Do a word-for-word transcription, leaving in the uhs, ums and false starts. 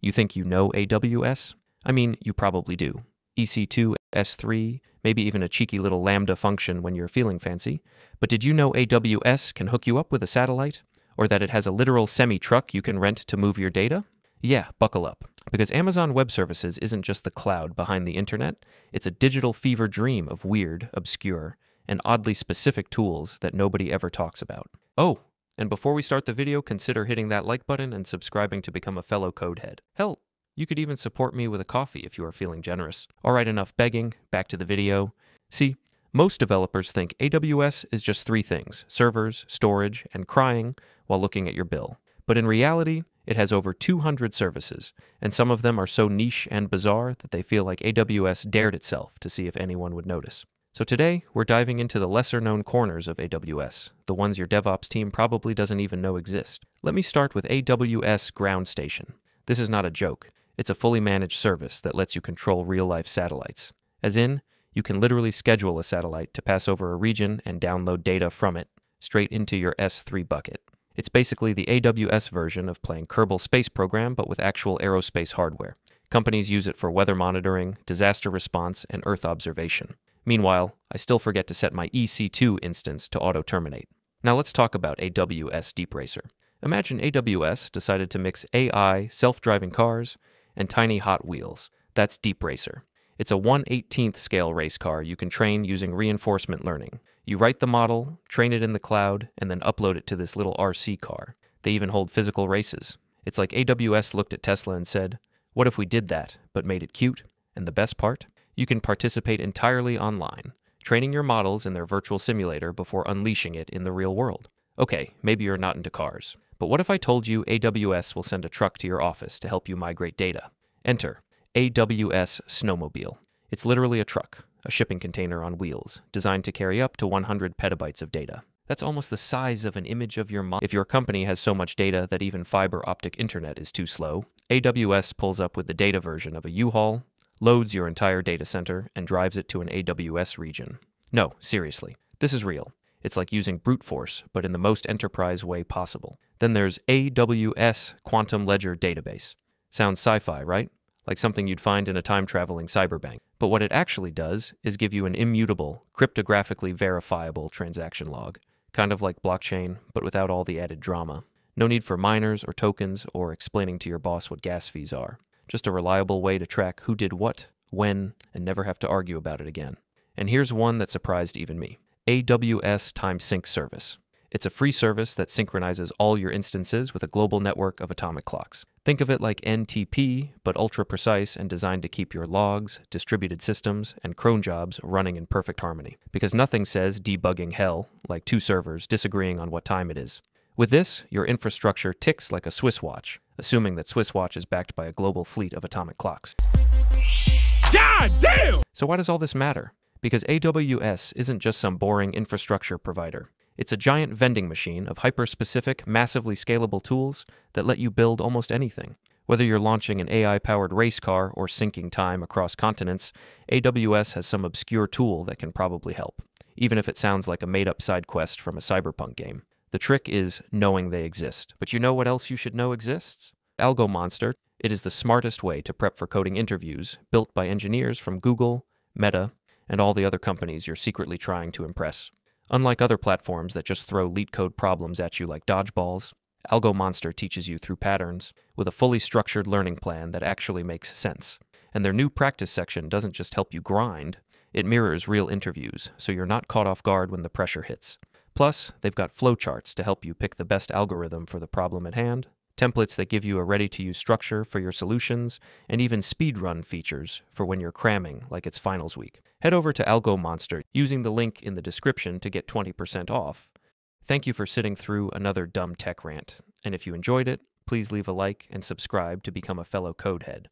You think you know A W S? I mean, you probably do. E C two, S three, maybe even a cheeky little Lambda function when you're feeling fancy. But did you know A W S can hook you up with a satellite? Or that it has a literal semi-truck you can rent to move your data? Yeah, buckle up. Because Amazon Web Services isn't just the cloud behind the internet, it's a digital fever dream of weird, obscure, and oddly specific tools that nobody ever talks about. Oh, and before we start the video, consider hitting that like button and subscribing to become a fellow codehead. Hell, you could even support me with a coffee if you are feeling generous. All right, enough begging, back to the video. See, most developers think A W S is just three things, servers, storage, and crying, while looking at your bill. But in reality, it has over two hundred services, and some of them are so niche and bizarre that they feel like A W S dared itself to see if anyone would notice. So today, we're diving into the lesser-known corners of A W S, the ones your DevOps team probably doesn't even know exist. Let me start with A W S Ground Station. This is not a joke. It's a fully managed service that lets you control real-life satellites. As in, you can literally schedule a satellite to pass over a region and download data from it, straight into your S three bucket. It's basically the A W S version of playing Kerbal Space Program, but with actual aerospace hardware. Companies use it for weather monitoring, disaster response, and Earth observation. Meanwhile, I still forget to set my E C two instance to auto-terminate. Now let's talk about A W S DeepRacer. Imagine A W S decided to mix A I, self-driving cars, and tiny Hot Wheels. That's DeepRacer. It's a one eighteenth scale race car you can train using reinforcement learning. You write the model, train it in the cloud, and then upload it to this little R C car. They even hold physical races. It's like A W S looked at Tesla and said, "What if we did that, but made it cute?" And the best part? You can participate entirely online, training your models in their virtual simulator before unleashing it in the real world. Okay, maybe you're not into cars, but what if I told you A W S will send a truck to your office to help you migrate data? Enter A W S Snowmobile. It's literally a truck, a shipping container on wheels, designed to carry up to one hundred petabytes of data. That's almost the size of an image of your model. If your company has so much data that even fiber optic internet is too slow, A W S pulls up with the data version of a U-Haul, loads your entire data center, and drives it to an A W S region. No, seriously, this is real. It's like using brute force, but in the most enterprise way possible. Then there's A W S Quantum Ledger Database. Sounds sci-fi, right? Like something you'd find in a time-traveling cyberbank. But what it actually does is give you an immutable, cryptographically verifiable transaction log, kind of like blockchain, but without all the added drama. No need for miners or tokens or explaining to your boss what gas fees are. Just a reliable way to track who did what, when, and never have to argue about it again. And here's one that surprised even me. A W S Time Sync Service. It's a free service that synchronizes all your instances with a global network of atomic clocks. Think of it like N T P, but ultra-precise and designed to keep your logs, distributed systems, and cron jobs running in perfect harmony. Because nothing says debugging hell, like two servers disagreeing on what time it is. With this, your infrastructure ticks like a Swiss watch, assuming that Swiss watch is backed by a global fleet of atomic clocks. God damn! So why does all this matter? Because A W S isn't just some boring infrastructure provider. It's a giant vending machine of hyper-specific, massively scalable tools that let you build almost anything. Whether you're launching an A I-powered race car or syncing time across continents, A W S has some obscure tool that can probably help, even if it sounds like a made-up side quest from a cyberpunk game. The trick is knowing they exist. But you know what else you should know exists? AlgoMonster. It is the smartest way to prep for coding interviews, built by engineers from Google, Meta, and all the other companies you're secretly trying to impress. Unlike other platforms that just throw LeetCode problems at you like dodgeballs, AlgoMonster teaches you through patterns with a fully structured learning plan that actually makes sense. And their new practice section doesn't just help you grind, it mirrors real interviews, so you're not caught off guard when the pressure hits. Plus, they've got flowcharts to help you pick the best algorithm for the problem at hand, templates that give you a ready-to-use structure for your solutions, and even speedrun features for when you're cramming like it's finals week. Head over to AlgoMonster using the link in the description to get twenty percent off. Thank you for sitting through another dumb tech rant. And if you enjoyed it, please leave a like and subscribe to become a fellow codehead.